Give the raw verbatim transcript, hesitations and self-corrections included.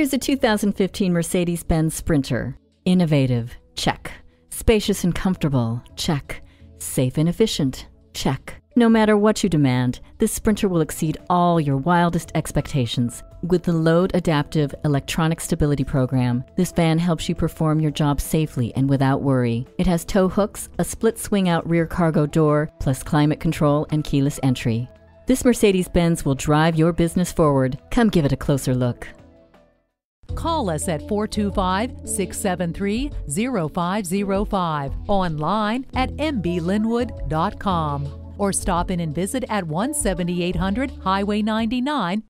Here's a two thousand fifteen Mercedes-Benz Sprinter. Innovative, check. Spacious and comfortable, check. Safe and efficient, check. No matter what you demand, this Sprinter will exceed all your wildest expectations. With the Load Adaptive Electronic Stability Program, this van helps you perform your job safely and without worry. It has tow hooks, a split swing-out rear cargo door, plus climate control and keyless entry. This Mercedes-Benz will drive your business forward. Come give it a closer look. Call us at four two five, six seven three, zero five zero five, online at m b lynwood dot com. Or stop in and visit at one seventy-eight hundred Highway ninety-nine